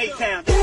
8 pounds.